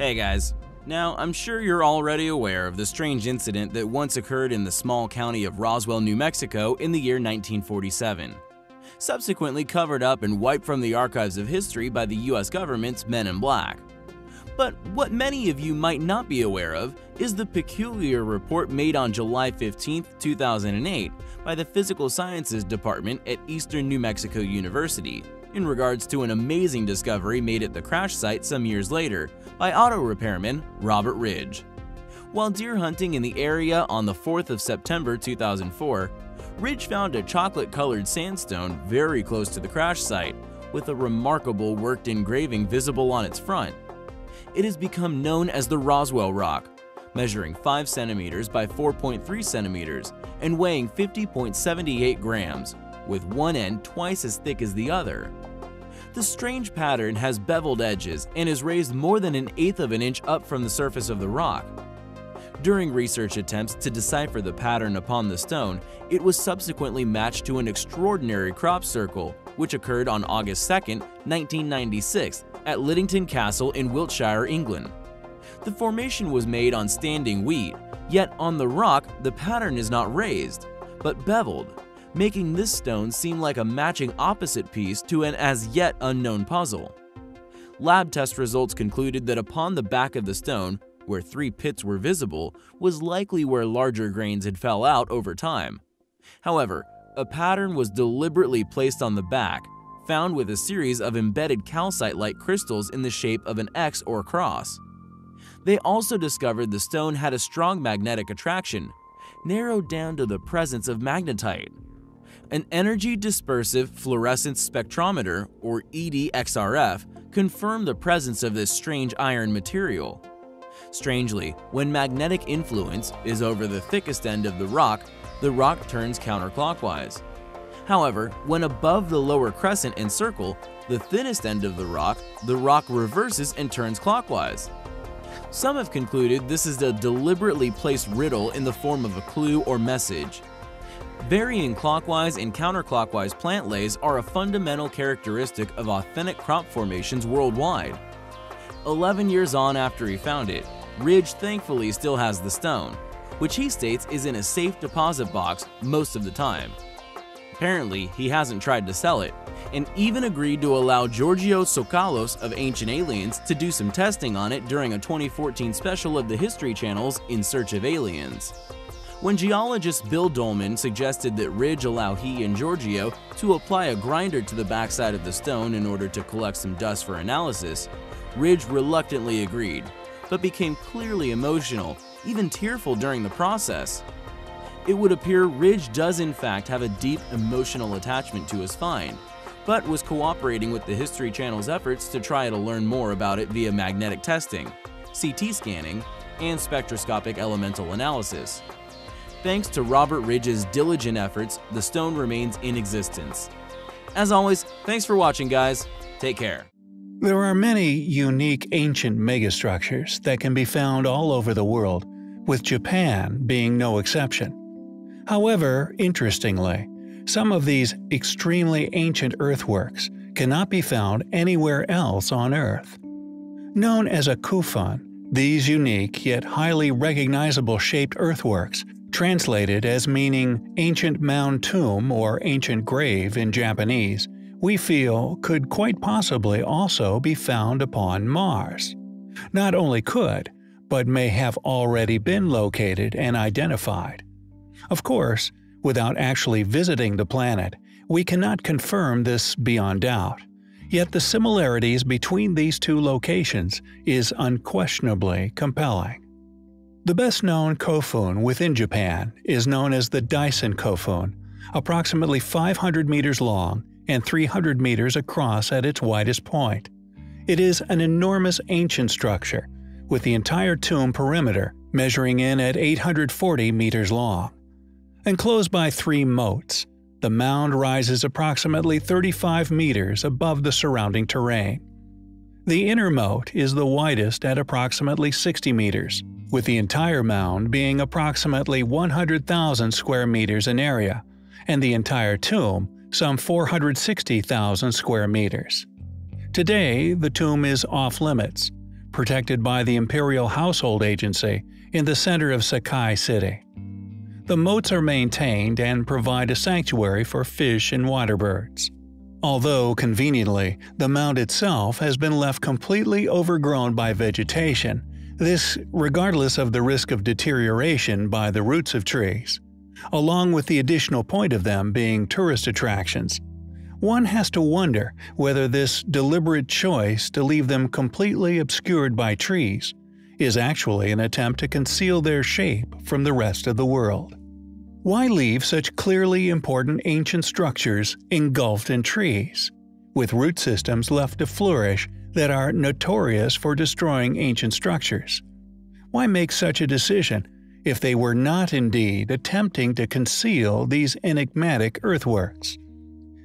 Hey guys. Now, I'm sure you're already aware of the strange incident that once occurred in the small county of Roswell, New Mexico in the year 1947. Subsequently covered up and wiped from the archives of history by the US government's Men in Black. But what many of you might not be aware of is the peculiar report made on July 15, 2008 by the Physical Sciences Department at Eastern New Mexico University in regards to an amazing discovery made at the crash site some years later by auto repairman Robert Ridge. While deer hunting in the area on the 4th of September 2004, Ridge found a chocolate-colored sandstone very close to the crash site with a remarkable worked engraving visible on its front. It has become known as the Roswell Rock, measuring 5 centimeters by 4.3 centimeters and weighing 50.78 grams, with one end twice as thick as the other. The strange pattern has beveled edges and is raised more than an eighth of an inch up from the surface of the rock. During research attempts to decipher the pattern upon the stone, it was subsequently matched to an extraordinary crop circle, which occurred on August 2, 1996, at Liddington Castle in Wiltshire, England. The formation was made on standing wheat, yet on the rock the pattern is not raised, but beveled, making this stone seem like a matching opposite piece to an as yet unknown puzzle. Lab test results concluded that upon the back of the stone, where 3 pits were visible, was likely where larger grains had fell out over time. However, a pattern was deliberately placed on the back, found with a series of embedded calcite-like crystals in the shape of an X or cross. They also discovered the stone had a strong magnetic attraction, narrowed down to the presence of magnetite. An Energy Dispersive Fluorescence Spectrometer, or EDXRF, confirmed the presence of this strange iron material. Strangely, when magnetic influence is over the thickest end of the rock turns counterclockwise. However, when above the lower crescent and circle, the thinnest end of the rock reverses and turns clockwise. Some have concluded this is a deliberately placed riddle in the form of a clue or message. Varying clockwise and counterclockwise plant lays are a fundamental characteristic of authentic crop formations worldwide. 11 years on after he found it, Ridge thankfully still has the stone, which he states is in a safe deposit box most of the time. Apparently, he hasn't tried to sell it, and even agreed to allow Giorgio Socalos of Ancient Aliens to do some testing on it during a 2014 special of the History Channel's In Search of Aliens. When geologist Bill Dolman suggested that Ridge allow he and Giorgio to apply a grinder to the backside of the stone in order to collect some dust for analysis, Ridge reluctantly agreed, but became clearly emotional, even tearful during the process. It would appear Ridge does in fact have a deep emotional attachment to his find, but was cooperating with the History Channel's efforts to try to learn more about it via magnetic testing, CT scanning, and spectroscopic elemental analysis. Thanks to Robert Ridge's diligent efforts, the stone remains in existence. As always, thanks for watching, guys. Take care. There are many unique ancient megastructures that can be found all over the world, with Japan being no exception. However, interestingly, some of these extremely ancient earthworks cannot be found anywhere else on Earth. Known as a kofun, these unique yet highly recognizable shaped earthworks, translated as meaning ancient mound tomb or ancient grave in Japanese, we feel could quite possibly also be found upon Mars. Not only could, but may have already been located and identified. Of course, without actually visiting the planet, we cannot confirm this beyond doubt. Yet the similarities between these two locations is unquestionably compelling. The best-known kofun within Japan is known as the Daisen Kofun, approximately 500 meters long and 300 meters across at its widest point. It is an enormous ancient structure, with the entire tomb perimeter measuring in at 840 meters long. Enclosed by 3 moats, the mound rises approximately 35 meters above the surrounding terrain. The inner moat is the widest at approximately 60 meters, with the entire mound being approximately 100,000 square meters in area, and the entire tomb some 460,000 square meters. Today, the tomb is off limits, protected by the Imperial Household Agency, in the center of Sakai City. The moats are maintained and provide a sanctuary for fish and water birds. Although, conveniently, the mound itself has been left completely overgrown by vegetation, this regardless of the risk of deterioration by the roots of trees, along with the additional point of them being tourist attractions. One has to wonder whether this deliberate choice to leave them completely obscured by trees is actually an attempt to conceal their shape from the rest of the world. Why leave such clearly important ancient structures engulfed in trees, with root systems left to flourish that are notorious for destroying ancient structures? Why make such a decision if they were not indeed attempting to conceal these enigmatic earthworks?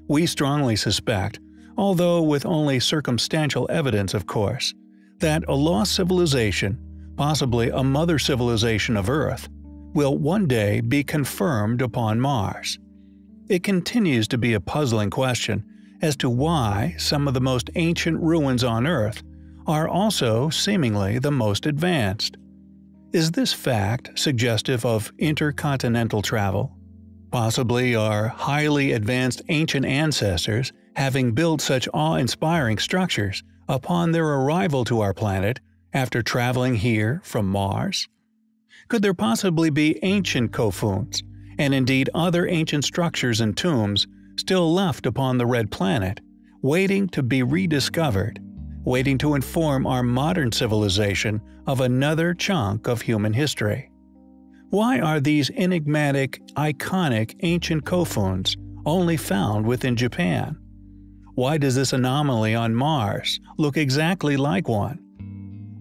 We strongly suspect, although with only circumstantial evidence of course, that a lost civilization, possibly a mother civilization of Earth, will one day be confirmed upon Mars. It continues to be a puzzling question as to why some of the most ancient ruins on Earth are also seemingly the most advanced. Is this fact suggestive of intercontinental travel? Possibly our highly advanced ancient ancestors, having built such awe-inspiring structures upon their arrival to our planet after traveling here from Mars? Could there possibly be ancient Kofuns, and indeed other ancient structures and tombs still left upon the Red Planet, waiting to be rediscovered, waiting to inform our modern civilization of another chunk of human history? Why are these enigmatic, iconic ancient Kofuns only found within Japan? Why does this anomaly on Mars look exactly like one?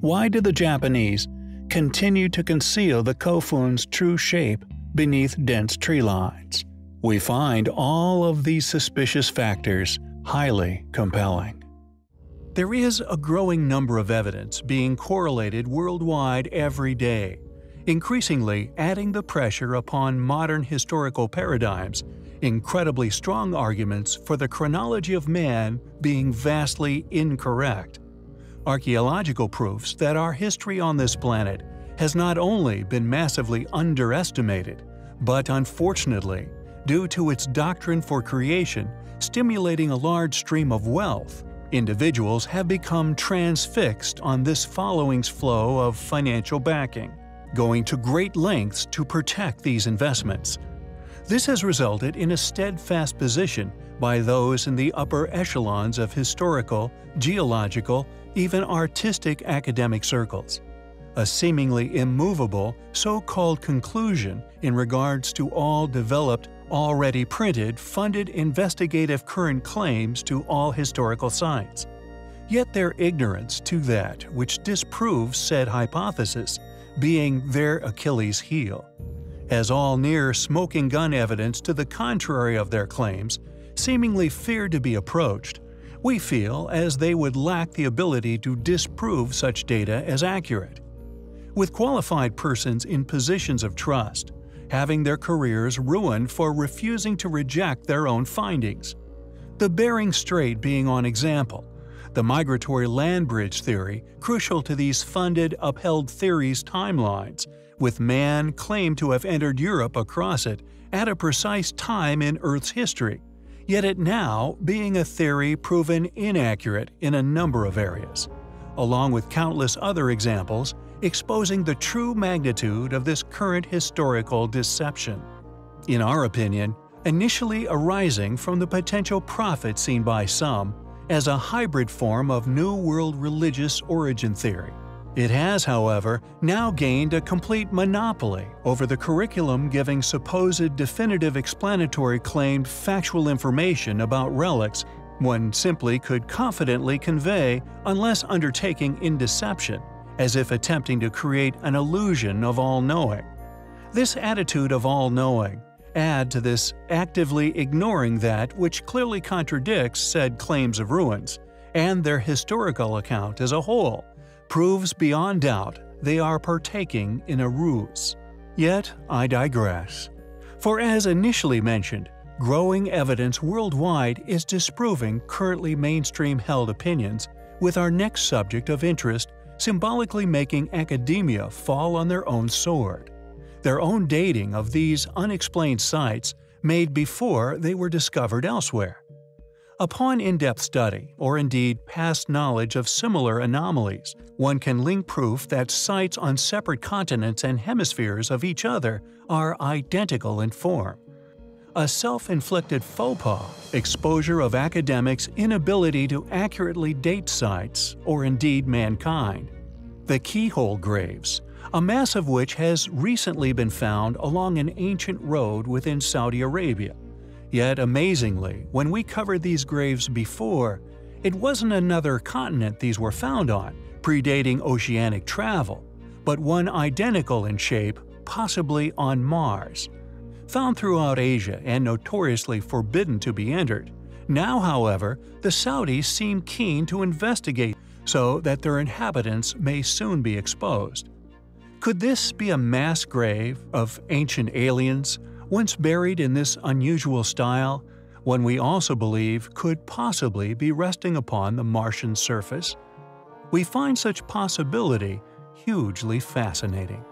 Why do the Japanese continue to conceal the Kofun's true shape beneath dense tree lines? We find all of these suspicious factors highly compelling. There is a growing number of evidence being correlated worldwide every day, increasingly adding the pressure upon modern historical paradigms, incredibly strong arguments for the chronology of man being vastly incorrect. Archaeological proofs that our history on this planet has not only been massively underestimated, but unfortunately, due to its doctrine for creation stimulating a large stream of wealth, individuals have become transfixed on this following's flow of financial backing, going to great lengths to protect these investments. This has resulted in a steadfast position by those in the upper echelons of historical, geological, even artistic academic circles. A seemingly immovable so-called conclusion in regards to all developed, already printed, funded investigative current claims to all historical sites. Yet their ignorance to that which disproves said hypothesis being their Achilles' heel, as all near smoking gun evidence to the contrary of their claims seemingly feared to be approached, we feel as they would lack the ability to disprove such data as accurate. With qualified persons in positions of trust, having their careers ruined for refusing to reject their own findings. The Bering Strait being one example, the migratory land bridge theory crucial to these funded, upheld theories' timelines, with man claimed to have entered Europe across it at a precise time in Earth's history, yet it now being a theory proven inaccurate in a number of areas, along with countless other examples exposing the true magnitude of this current historical deception, in our opinion, initially arising from the potential profit seen by some as a hybrid form of New World religious origin theory. It has, however, now gained a complete monopoly over the curriculum giving supposed definitive explanatory claimed factual information about relics one simply could confidently convey unless undertaking in deception, as if attempting to create an illusion of all-knowing. This attitude of all-knowing add to this actively ignoring that which clearly contradicts said claims of ruins, and their historical account as a whole, proves beyond doubt they are partaking in a ruse. Yet I digress. For as initially mentioned, growing evidence worldwide is disproving currently mainstream held opinions, with our next subject of interest symbolically making academia fall on their own sword. Their own dating of these unexplained sites made before they were discovered elsewhere. Upon in-depth study, or indeed past knowledge of similar anomalies, one can link proof that sites on separate continents and hemispheres of each other are identical in form. A self-inflicted faux pas, exposure of academics' inability to accurately date sites, or indeed mankind. The keyhole graves, a mass of which has recently been found along an ancient road within Saudi Arabia. Yet amazingly, when we covered these graves before, it wasn't another continent these were found on, predating oceanic travel, but one identical in shape, possibly on Mars. Found throughout Asia and notoriously forbidden to be entered. Now, however, the Saudis seem keen to investigate so that their inhabitants may soon be exposed. Could this be a mass grave of ancient aliens, once buried in this unusual style, one we also believe could possibly be resting upon the Martian surface? We find such possibility hugely fascinating.